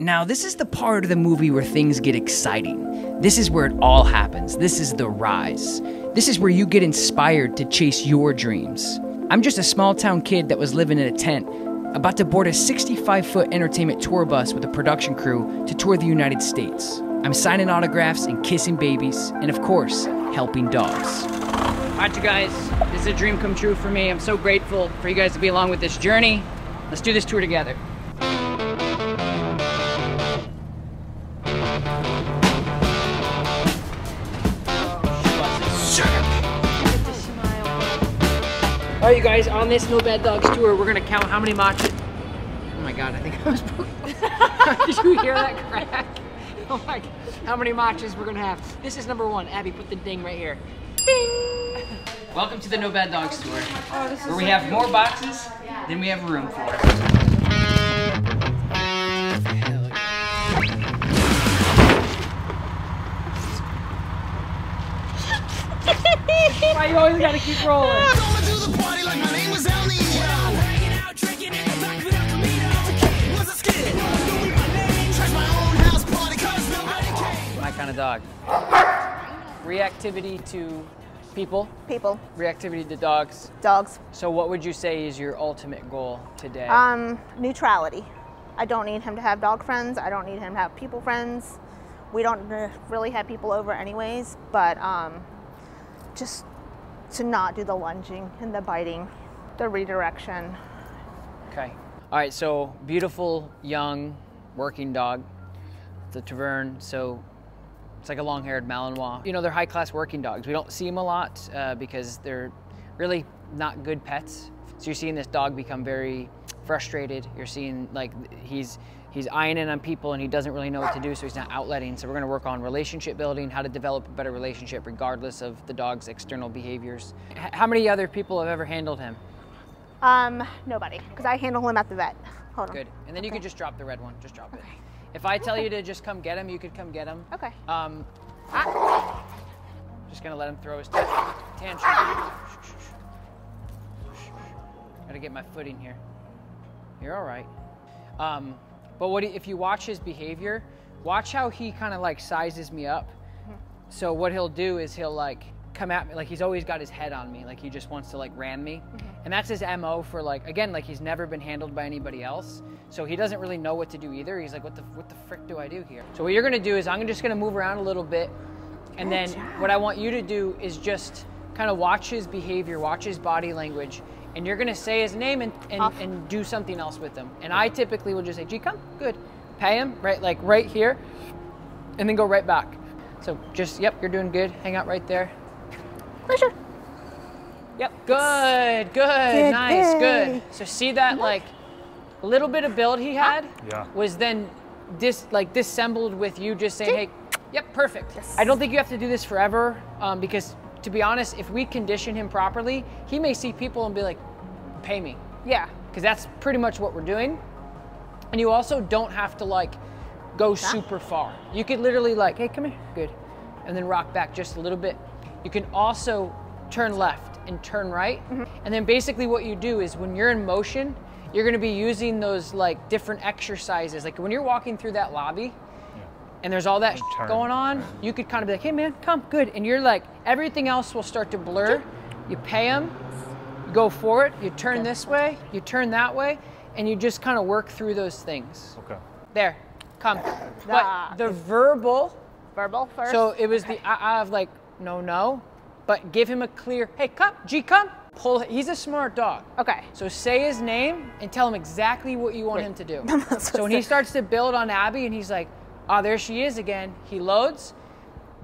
Now, this is the part of the movie where things get exciting. This is where it all happens. This is the rise. This is where you get inspired to chase your dreams. I'm just a small town kid that was living in a tent, about to board a 65-foot entertainment tour bus with a production crew to tour the United States. I'm signing autographs and kissing babies, and of course, helping dogs. All right, you guys, this is a dream come true for me. I'm so grateful for you guys to be along with this journey. Let's do this tour together. All right, you guys, on this No Bad Dogs Tour, we're gonna count how many moccasin. Oh my God, I think I was broken. Did you hear that crack? Oh my God. How many moccasins we're gonna have. This is #1. Abby, put the ding right here. Ding! Welcome to the No Bad Dogs Tour, where we have more boxes than we have room for. Why you always gotta keep rolling? My kind of dog. Reactivity to people. People. Reactivity to dogs. Dogs. So what would you say is your ultimate goal today? Neutrality. I don't need him to have dog friends. I don't need him to have people friends. We don't really have people over anyways, but just to not do the lunging and the biting, the redirection. Okay. All right, so beautiful, young, working dog, the Tervuren. So it's like a long-haired Malinois. You know, they're high-class working dogs. We don't see them a lot because they're really not good pets. So you're seeing this dog become very frustrated. You're seeing like he's eyeing in on people and he doesn't really know what to do, so he's not outletting. So we're gonna work on relationship building, how to develop a better relationship regardless of the dog's external behaviors. How many other people have ever handled him? Nobody, because I handle him at the vet. Hold on. Good, and then okay. You can just drop the red one, just drop it. If I tell you to just come get him, you could come get him. Okay. Just gonna let him throw his tantrum. Gotta get my foot in here. You're all right. But if you watch his behavior, watch how he kind of like sizes me up. Mm-hmm. So what he'll do is he'll like come at me, like he's always got his head on me, like he just wants to like ram me. Mm-hmm. And that's his MO for like, again, like he's never been handled by anybody else. So he doesn't really know what to do either. He's like, what the frick do I do here? So what you're gonna do is I'm just gonna move around a little bit. And then what I want you to do is just kind of watch his behavior, watch his body language. And you're gonna say his name and do something else with him. And I typically will just say, G, come, good. Pay him, right, like right here, and then go right back. So just, yep, you're doing good. Hang out right there. Pleasure. Yep, good, nice, good. So see that like little bit of build he had was then dissembled with you just saying, hey, yep, perfect. Yes. I don't think you have to do this forever because to be honest, if we condition him properly, he may see people and be like, pay me. Yeah. Because that's pretty much what we're doing. And you also don't have to like go super far. You could literally like, hey, come here, good. And then rock back just a little bit. You can also turn left and turn right. Mm-hmm. And then basically what you do is when you're in motion, you're gonna be using those like different exercises. Like when you're walking through that lobby, and there's all that going on, you could kind of be like, hey man, come, good. And you're like, everything else will start to blur. You pay him, you go forward, you turn this way, you turn that way, and you just kind of work through those things. Okay. There, come. But the verbal. Verbal first? So it was the, I have like, no, but give him a clear, hey, come, G, come. Pull, he's a smart dog. Okay. So say his name and tell him exactly what you want him to do. So when he starts to build on Abby and he's like, ah, there she is again. He loads.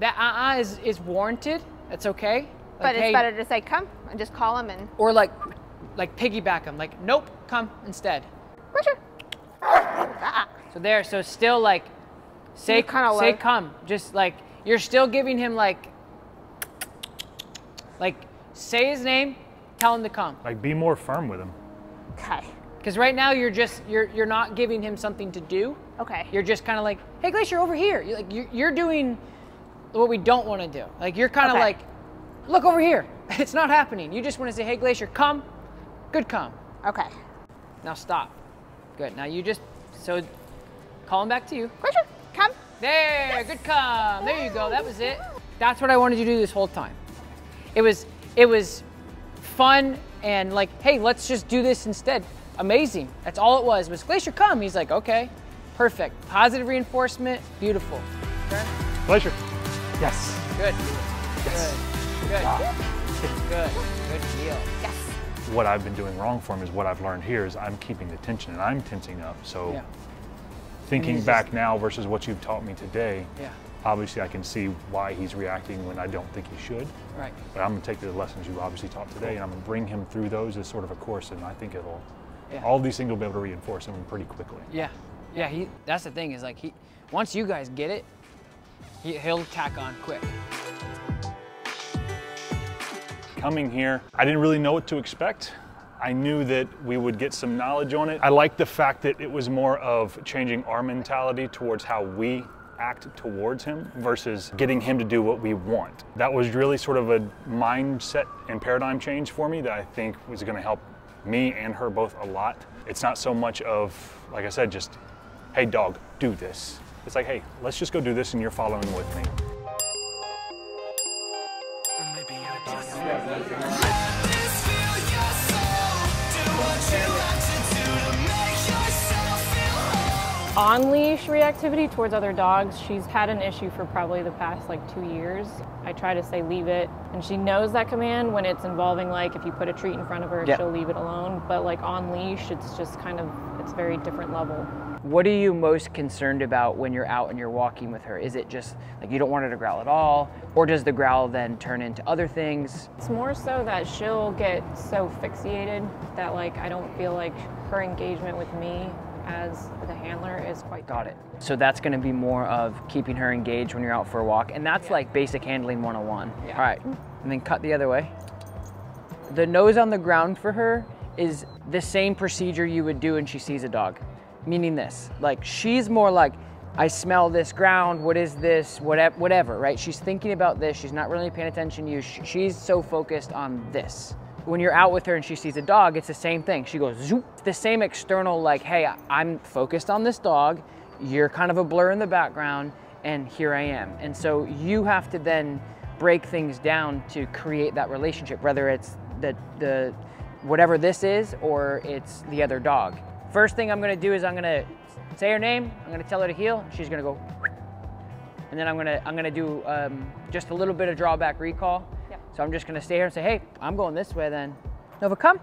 That is warranted. That's okay. Like, but it's better to say come and just call him and or like piggyback him. Like nope, come instead. Sure. So there. So still like say come. Just like you're still giving him like say his name, tell him to come. Like be more firm with him. Okay. Because right now you're not giving him something to do. Okay. You're just kind of like, hey Glacier, over here. You're like you're doing what we don't want to do. Like you're kind of like, look over here. It's not happening. You just want to say, hey Glacier, come. Good, come. Okay. Now stop. Good. Now you just so Calling back to you. Glacier, come. There, yes. Good come. There you go, that was it. That's what I wanted you to do this whole time. It was fun and like, hey, let's just do this instead. Amazing, that's all it was Glacier, come. He's like, okay, perfect. Positive reinforcement, beautiful. Okay. Glacier. Yes. Good. Yes. Good. Good. Good. Good deal. Yes. What I've been doing wrong for him is what I've learned here is I'm keeping the tension and I'm tensing up. So yeah. Thinking back now versus what you've taught me today, yeah. Obviously I can see why he's reacting when I don't think he should. Right. But I'm going to take the lessons you obviously taught today and I'm going to bring him through those as sort of a course, and I think it'll, all these things will be able to reinforce him pretty quickly. Yeah. Yeah, that's the thing is like, once you guys get it, he'll tack on quick. Coming here, I didn't really know what to expect. I knew that we would get some knowledge on it. I liked the fact that it was more of changing our mentality towards how we act towards him versus getting him to do what we want. That was really sort of a mindset and paradigm change for me that I think was going to help me and her both a lot. It's not so much of, like I said, just, hey dog, do this. It's like, hey, let's just go do this and you're following with me. On-leash reactivity towards other dogs, she's had an issue for probably the past like 2 years. I try to say leave it, and she knows that command when it's involving like if you put a treat in front of her, she'll leave it alone. But like on-leash, it's just kind of, it's a very different level. What are you most concerned about when you're out and you're walking with her? Is it just like you don't want her to growl at all? Or does the growl then turn into other things? It's more so that she'll get so fixated that like I don't feel like her engagement with me as the handler is quite Got it. So that's going to be more of keeping her engaged when you're out for a walk, and that's like basic handling 101. Yeah. All right, and then cut the other way. The nose on the ground for her is the same procedure you would do when she sees a dog, meaning this, like she's more like, I smell this ground, what is this, whatever, right? She's thinking about this, she's not really paying attention to you, she's so focused on this. When you're out with her and she sees a dog, it's the same thing. She goes zoop. The same external, like, hey, I'm focused on this dog. You're kind of a blur in the background, and here I am. And so you have to then break things down to create that relationship, whether it's the whatever this is or it's the other dog. First thing I'm gonna do is I'm gonna say her name. I'm gonna tell her to heel. She's gonna go, and then I'm gonna do just a little bit of drawback recall. So I'm just gonna stay here and say, hey, I'm going this way then. Nova, come.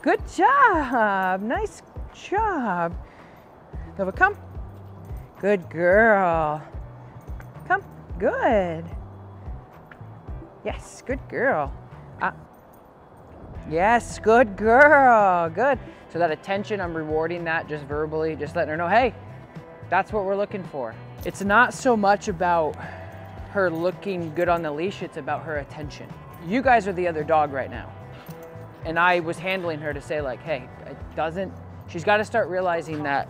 Good job, nice job. Nova, come. Good girl. Come, good. Yes, good girl. Yes, good girl, good. So that attention, I'm rewarding that just verbally, just letting her know, hey, that's what we're looking for. It's not so much about her looking good on the leash, it's about her attention. You guys are the other dog right now. And I was handling her to say like, hey, she's gotta start realizing that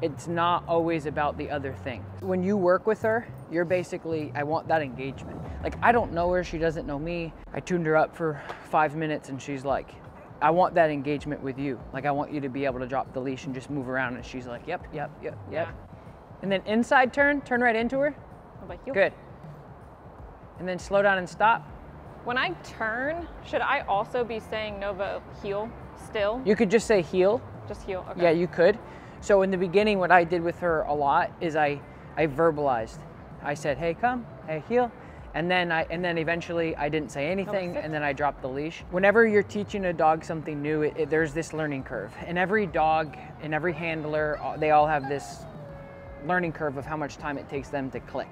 it's not always about the other thing. When you work with her, you're basically, I want that engagement. Like, I don't know her, she doesn't know me. I tuned her up for 5 minutes and she's like, I want that engagement with you. Like, I want you to be able to drop the leash and just move around. And she's like, yep, yep, yep, yep. And then inside turn right into her. Good. And then slow down and stop. When I turn, should I also be saying Nova heel still? You could just say heel. Just heel, okay. Yeah, you could. So in the beginning, what I did with her a lot is I verbalized. I said, hey, come, hey, heel. And then eventually I didn't say anything, and then I dropped the leash. Whenever you're teaching a dog something new, there's this learning curve. And every dog and every handler, they all have this learning curve of how much time it takes them to click.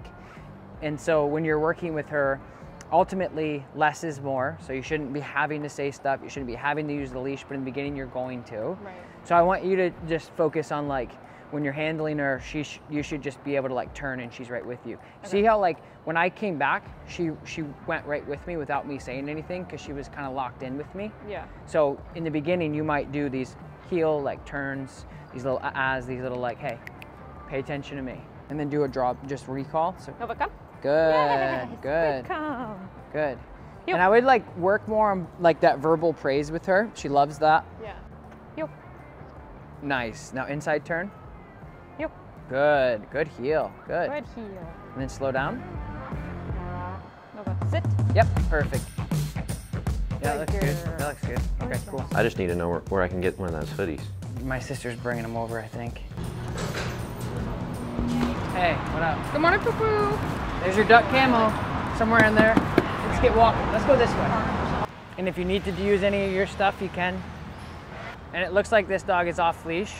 And so when you're working with her, ultimately less is more. So you shouldn't be having to say stuff. You shouldn't be having to use the leash, but in the beginning you're going to. Right. So I want you to just focus on like, when you're handling her, you should just be able to like turn and she's right with you. Okay. See how like, when I came back, she went right with me without me saying anything because she was kind of locked in with me. Yeah. So in the beginning, you might do these heel like turns, these little ahs, these little like, hey, pay attention to me. And then do a drop, just recall. So, Nova, come. Good, yes, good, come. Good. Yo. And I would like work more on like that verbal praise with her. She loves that. Yeah. Yo. Nice, now inside turn. Yo. Good, good heel, good. Good heel. And then slow down. Nova, sit. Yep, perfect. Yeah, that looks good, that looks good. Okay, cool. I just need to know where I can get one of those hoodies. My sister's bringing them over, I think. Hey, what up? Good morning, poo-poo. There's your duck camo, somewhere in there. Let's get walking, let's go this way. And if you need to use any of your stuff, you can. And it looks like this dog is off leash.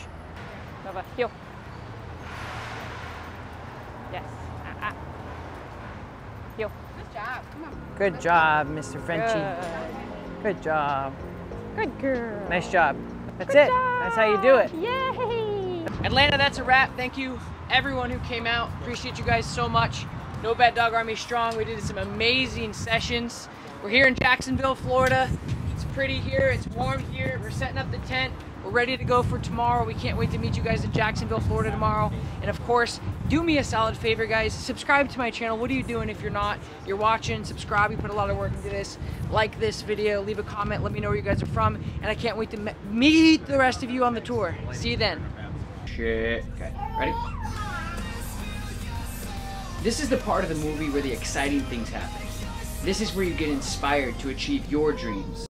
Nova, heel. Yes. Heel. Good job. Come on. Good job, Mr. Frenchie. Good. Good job. Good girl. Nice job. That's Good it. Job. That's how you do it. Yay! Atlanta, that's a wrap. Thank you, everyone who came out. Appreciate you guys so much. No Bad Dog Army strong. We did some amazing sessions. We're here in Jacksonville, Florida. It's pretty here. It's warm here. We're setting up the tent. We're ready to go for tomorrow. We can't wait to meet you guys in Jacksonville, Florida tomorrow. And of course, do me a solid favor, guys. Subscribe to my channel. What are you doing if you're not? You're watching, subscribe. We put a lot of work into this. Like this video, leave a comment. Let me know where you guys are from. And I can't wait to meet the rest of you on the tour. See you then. Shit. Okay, ready? This is the part of the movie where the exciting things happen. This is where you get inspired to achieve your dreams.